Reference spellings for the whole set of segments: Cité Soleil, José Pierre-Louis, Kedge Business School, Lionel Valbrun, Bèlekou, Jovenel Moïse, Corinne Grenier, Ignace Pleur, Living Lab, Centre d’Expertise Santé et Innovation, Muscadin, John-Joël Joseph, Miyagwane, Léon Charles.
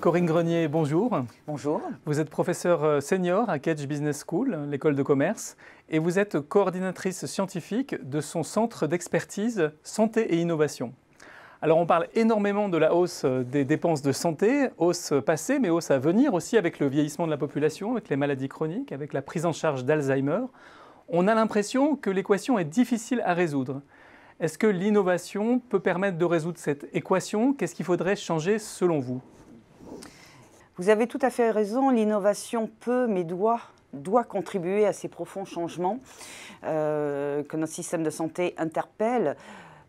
Corinne Grenier, bonjour. Bonjour. Vous êtes professeure senior à Kedge Business School, l'école de commerce, et vous êtes coordinatrice scientifique de son centre d'expertise santé et innovation. Alors on parle énormément de la hausse des dépenses de santé, hausse passée mais hausse à venir aussi avec le vieillissement de la population, avec les maladies chroniques, avec la prise en charge d'Alzheimer. On a l'impression que l'équation est difficile à résoudre. Est-ce que l'innovation peut permettre de résoudre cette équation? Qu'est-ce qu'il faudrait changer selon vous? Vous avez tout à fait raison, l'innovation peut, mais doit contribuer à ces profonds changements que notre système de santé interpelle.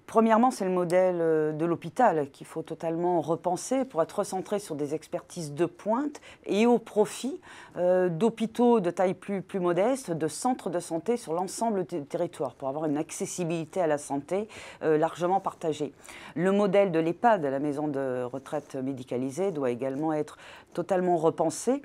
Premièrement, c'est le modèle de l'hôpital qu'il faut totalement repenser pour être recentré sur des expertises de pointe et au profit d'hôpitaux de taille plus modeste, de centres de santé sur l'ensemble du territoire pour avoir une accessibilité à la santé largement partagée. Le modèle de l'EHPAD, la maison de retraite médicalisée, doit également être totalement repensé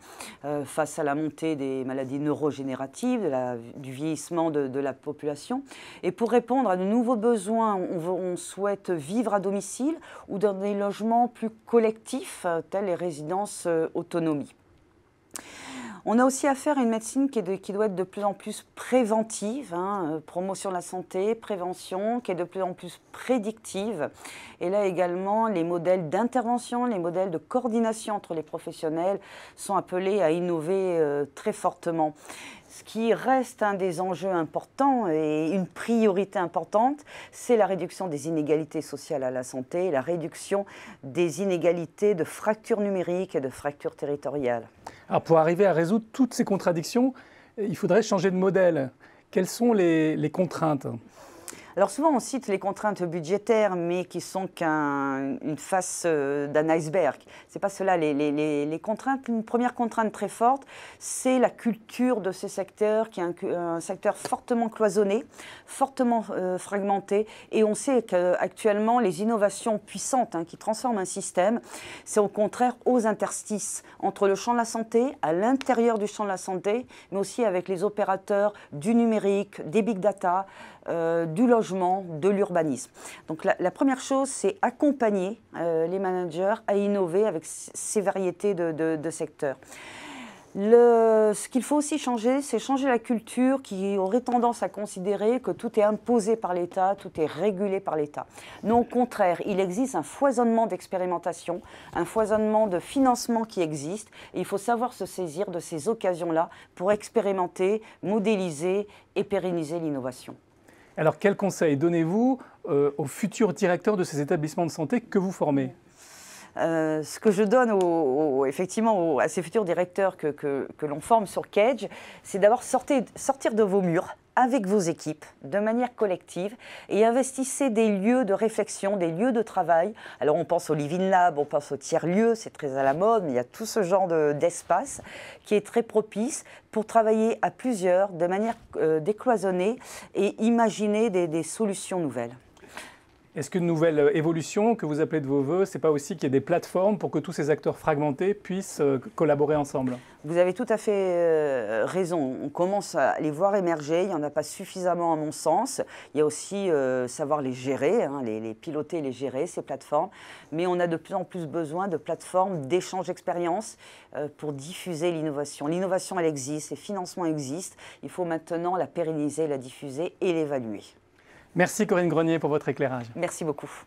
face à la montée des maladies neurogénératives, du vieillissement de la population. Et pour répondre à de nouveaux besoins, on souhaite vivre à domicile ou dans des logements plus collectifs, tels les résidences autonomie. On a aussi affaire à une médecine qui doit être de plus en plus préventive, promotion de la santé, prévention, qui est de plus en plus prédictive. Et là également, les modèles d'intervention, les modèles de coordination entre les professionnels sont appelés à innover très fortement. Ce qui reste un des enjeux importants et une priorité importante, c'est la réduction des inégalités sociales à la santé, la réduction des inégalités de fractures numériques et de fractures territoriales. Alors pour arriver à résoudre toutes ces contradictions, il faudrait changer de modèle. Quelles sont les contraintes ? Alors souvent on cite les contraintes budgétaires, mais qui sont qu'une face d'un iceberg. Ce n'est pas cela les contraintes. Une première contrainte très forte, c'est la culture de ce secteur, qui est un secteur fortement cloisonné, fortement fragmenté. Et on sait qu'actuellement, les innovations puissantes qui transforment un système, c'est au contraire aux interstices, entre le champ de la santé, à l'intérieur du champ de la santé, mais aussi avec les opérateurs du numérique, des big data, du logement, de l'urbanisme. Donc la première chose, c'est accompagner les managers à innover avec ces variétés de secteurs. Ce qu'il faut aussi changer, c'est changer la culture qui aurait tendance à considérer que tout est imposé par l'État, tout est régulé par l'État. Non, au contraire, il existe un foisonnement d'expérimentation, un foisonnement de financement qui existe, et il faut savoir se saisir de ces occasions-là pour expérimenter, modéliser et pérenniser l'innovation. Alors, quels conseils donnez-vous aux futurs directeurs de ces établissements de santé que vous formez ? Ce que je donne à ces futurs directeurs que l'on forme sur Kedge, c'est d'abord sortir de vos murs avec vos équipes, de manière collective, et investissez des lieux de réflexion, des lieux de travail. Alors on pense au Living Lab, on pense au tiers-lieu, c'est très à la mode, mais il y a tout ce genre d'espace qui est très propice pour travailler à plusieurs, de manière décloisonnée, et imaginer des solutions nouvelles. Est-ce qu'une nouvelle évolution que vous appelez de vos voeux, ce n'est pas aussi qu'il y ait des plateformes pour que tous ces acteurs fragmentés puissent collaborer ensemble? Vous avez tout à fait raison. On commence à les voir émerger. Il n'y en a pas suffisamment à mon sens. Il y a aussi savoir les gérer, les piloter, les gérer, ces plateformes. Mais on a de plus en plus besoin de plateformes d'échange d'expérience pour diffuser l'innovation. L'innovation, elle existe, les financements existent. Il faut maintenant la pérenniser, la diffuser et l'évaluer. Merci Corinne Grenier pour votre éclairage. Merci beaucoup.